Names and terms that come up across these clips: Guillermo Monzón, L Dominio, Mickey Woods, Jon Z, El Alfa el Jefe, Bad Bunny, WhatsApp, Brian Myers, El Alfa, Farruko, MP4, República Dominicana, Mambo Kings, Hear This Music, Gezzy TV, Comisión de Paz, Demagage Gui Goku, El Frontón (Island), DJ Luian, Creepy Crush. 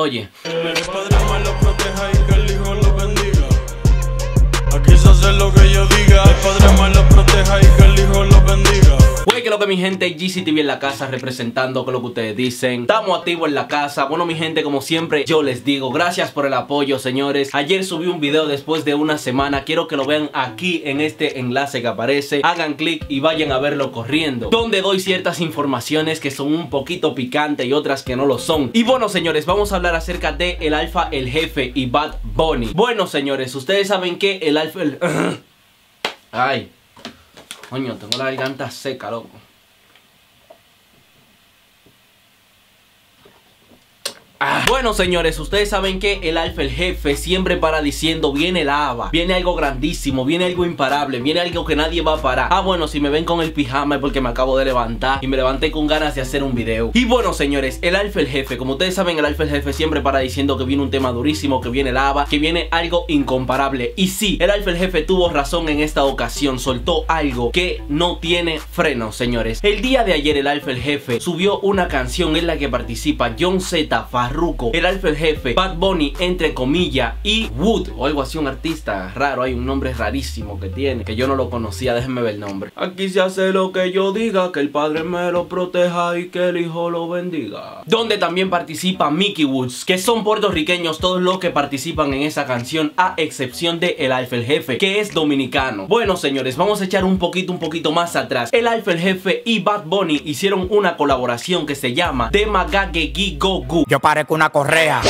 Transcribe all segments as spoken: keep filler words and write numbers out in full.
Oye. Wey, que lo que mi gente, Gezzy T V en la casa, representando con lo que ustedes dicen. Estamos activos en la casa. Bueno, mi gente, como siempre yo les digo, gracias por el apoyo, señores. Ayer subí un video después de una semana. Quiero que lo vean aquí en este enlace que aparece. Hagan clic y vayan a verlo corriendo, donde doy ciertas informaciones que son un poquito picantes y otras que no lo son. Y bueno, señores, vamos a hablar acerca de El Alfa, El Jefe y Bad Bunny. Bueno, señores, ustedes saben que El Alfa... El... Ay, coño, tengo la garganta seca, loco. Ah. Bueno, señores, ustedes saben que El Alfa, El Jefe siempre para diciendo: viene la haba, viene algo grandísimo, viene algo imparable, viene algo que nadie va a parar. Ah, bueno, si me ven con el pijama es porque me acabo de levantar y me levanté con ganas de hacer un video. Y bueno, señores, El Alfa, El Jefe, como ustedes saben, El Alfa, El Jefe siempre para diciendo que viene un tema durísimo, que viene la haba, que viene algo incomparable. Y sí, El Alfa, El Jefe tuvo razón en esta ocasión, soltó algo que no tiene freno, señores. El día de ayer El Alfa, El Jefe subió una canción en la que participa Jon Z, Farruko, El Alfa, El Jefe, Bad Bunny, entre comillas, y Wood, o algo así, un artista raro, hay un nombre rarísimo que tiene, que yo no lo conocía, déjenme ver el nombre. Aquí se hace lo que yo diga, que el padre me lo proteja y que el hijo lo bendiga. Donde también participa Mickey Woods, que son puertorriqueños todos los que participan en esa canción, a excepción de El Alfa, El Jefe, que es dominicano. Bueno, señores, vamos a echar un poquito, un poquito más atrás. El Alfa, El Jefe y Bad Bunny hicieron una colaboración que se llama Demagage Gui Goku. Yo parezco una correa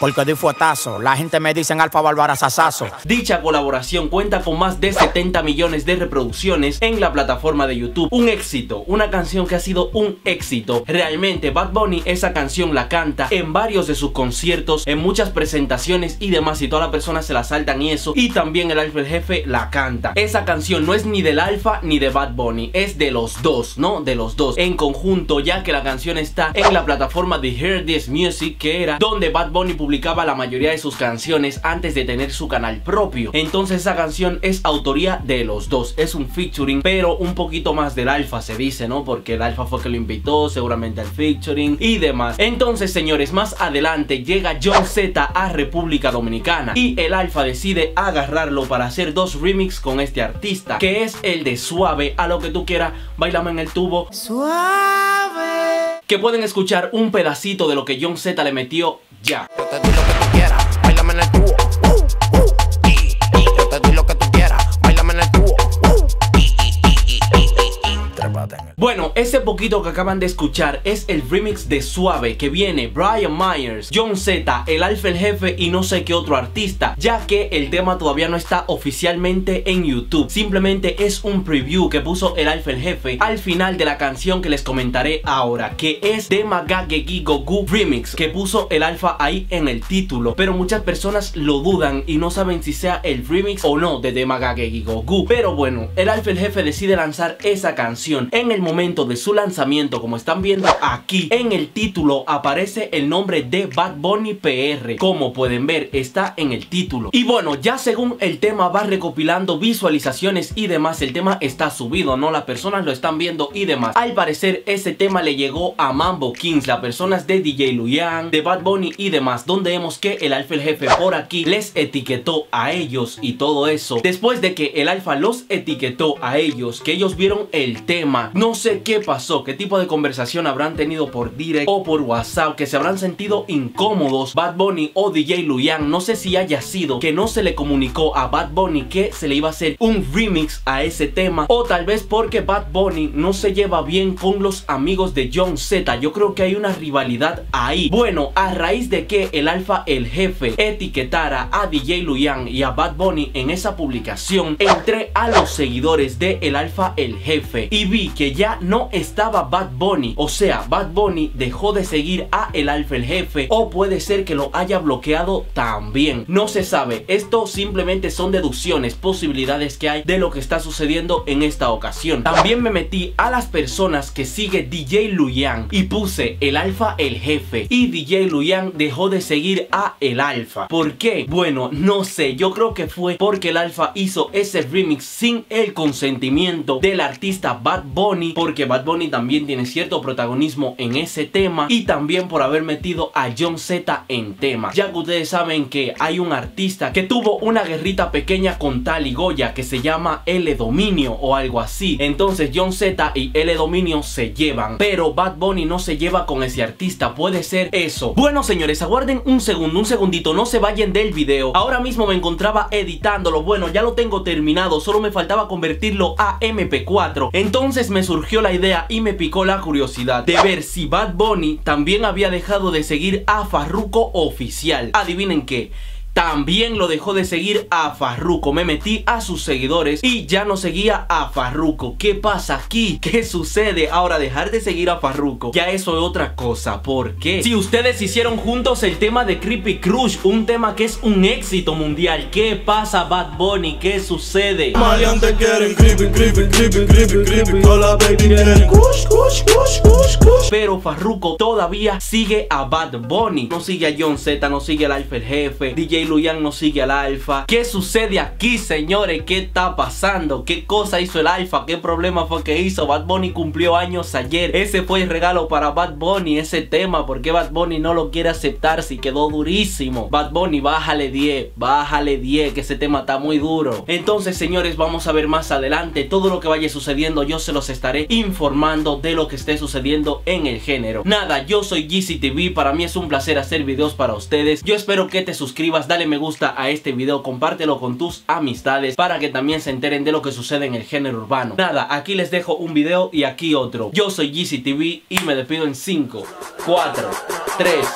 porque doy fuetazo. La gente me dice en Alfa Bárbara Sasazo. Dicha colaboración cuenta con más de setenta millones de reproducciones en la plataforma de YouTube. Un éxito, una canción que ha sido un éxito. Realmente Bad Bunny esa canción la canta en varios de sus conciertos, en muchas presentaciones y demás, y todas las personas se la saltan y eso. Y también El Alfa, El Jefe la canta. Esa canción no es ni del Alfa ni de Bad Bunny, es de los dos, ¿no? De los dos en conjunto, ya que la canción está en la plataforma de Hear This Music, que era donde Bad Bunny publicaba la mayoría de sus canciones antes de tener su canal propio. Entonces esa canción es autoría de los dos, es un featuring, pero un poquito más del Alfa se dice, ¿no? Porque el Alfa fue que lo invitó, seguramente al featuring y demás. Entonces, señores, más adelante llega Jon Z a República Dominicana y el Alfa decide agarrarlo para hacer dos remix con este artista, que es el de Suave, a lo que tú quieras, bailame en el tubo, suave, que pueden escuchar un pedacito de lo que Jon Z le metió ya. Yo te doy lo que tú quieras, bailame en el tubo. Uh, uh, y, y. Yo te doy lo que tú quieras, bailame en el tubo. Uh, y, y, y, y, y, y. Trépate en el... Bueno, ese poquito que acaban de escuchar es el remix de Suave, que viene Brian Myers, Jon Z, El Alfa, El Jefe y no sé qué otro artista, ya que el tema todavía no está oficialmente en YouTube. Simplemente es un preview que puso El Alfa, El Jefe al final de la canción que les comentaré ahora, que es Demagage Gui Goku Remix, que puso El Alfa ahí en el título. Pero muchas personas lo dudan y no saben si sea el remix o no de Demagage Gui Goku. Pero bueno, El Alfa, El Jefe decide lanzar esa canción. En el momento momento de su lanzamiento, como están viendo aquí en el título, aparece el nombre de Bad Bunny P R, como pueden ver, está en el título. Y bueno, ya según el tema va recopilando visualizaciones y demás, el tema está subido, ¿no? Las personas lo están viendo y demás. Al parecer ese tema le llegó a Mambo Kings, las personas de D J Luian, de Bad Bunny y demás, donde vemos que El Alfa, El Jefe por aquí les etiquetó a ellos y todo eso. Después de que El Alfa los etiquetó a ellos, que ellos vieron el tema, no sé No sé qué pasó, qué tipo de conversación habrán tenido por direct o por WhatsApp, que se habrán sentido incómodos Bad Bunny o D J Luian. No sé si haya sido que no se le comunicó a Bad Bunny que se le iba a hacer un remix a ese tema, o tal vez porque Bad Bunny no se lleva bien con los amigos de Jon Z. Yo creo que hay una rivalidad ahí. Bueno, a raíz de que El Alfa, El Jefe etiquetara a D J Luian y a Bad Bunny en esa publicación, entré a los seguidores de El Alfa, El Jefe y vi que ya no estaba Bad Bunny. O sea, Bad Bunny dejó de seguir a El Alfa, El Jefe, o puede ser que lo haya bloqueado también, no se sabe. Esto simplemente son deducciones, posibilidades que hay de lo que está sucediendo en esta ocasión. También me metí a las personas que sigue D J Luian y puse El Alfa, El Jefe y D J Luian dejó de seguir a El Alfa. ¿Por qué? Bueno, no sé, yo creo que fue porque El Alfa hizo ese remix sin el consentimiento del artista Bad Bunny, porque Bad Bunny también tiene cierto protagonismo en ese tema, y también por haber metido a Jon Z en tema, ya que ustedes saben que hay un artista que tuvo una guerrita pequeña con Tal y Goya que se llama L Dominio o algo así. Entonces Jon Z y L Dominio se llevan, pero Bad Bunny no se lleva con ese artista, puede ser eso. Bueno, señores, aguarden un segundo, un segundito, no se vayan del video. Ahora mismo me encontraba editándolo, bueno, ya lo tengo terminado, solo me faltaba convertirlo a eme pe cuatro. Entonces me surgió la idea y me picó la curiosidad de ver si Bad Bunny también había dejado de seguir a Farruko oficial. Adivinen qué, también lo dejó de seguir a Farruko. Me metí a sus seguidores y ya no seguía a Farruko. ¿Qué pasa aquí? ¿Qué sucede? Ahora, dejar de seguir a Farruko, ya eso es otra cosa. ¿Por qué? Si ustedes hicieron juntos el tema de Creepy Crush, un tema que es un éxito mundial, ¿qué pasa, Bad Bunny? ¿Qué sucede? Maleante quieren creepy, creepy, creepy, creepy, creepy. Hola, baby, quieren kush, kush, kush, kush, kush. Pero Farruko todavía sigue a Bad Bunny, no sigue a Jon Z, no sigue al Alfa el Jefe, D J Luian no sigue al Alfa. ¿Qué sucede aquí, señores? ¿Qué está pasando? ¿Qué cosa hizo el Alfa? ¿Qué problema fue que hizo? Bad Bunny cumplió años ayer. Ese fue el regalo para Bad Bunny, ese tema. ¿Por qué Bad Bunny no lo quiere aceptar si quedó durísimo? Bad Bunny, bájale diez, bájale diez, que ese tema está muy duro. Entonces, señores, vamos a ver más adelante todo lo que vaya sucediendo. Yo se los estaré informando de lo que esté sucediendo en el género. Nada, yo soy Gezzy T V. Para mí es un placer hacer videos para ustedes. Yo espero que te suscribas, dale me gusta a este video, compártelo con tus amistades para que también se enteren de lo que sucede en el género urbano. Nada, aquí les dejo un video y aquí otro. Yo soy Gezzy T V y me despido en cinco, cuatro, tres,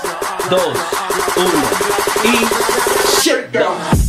dos, uno y... Shakedown.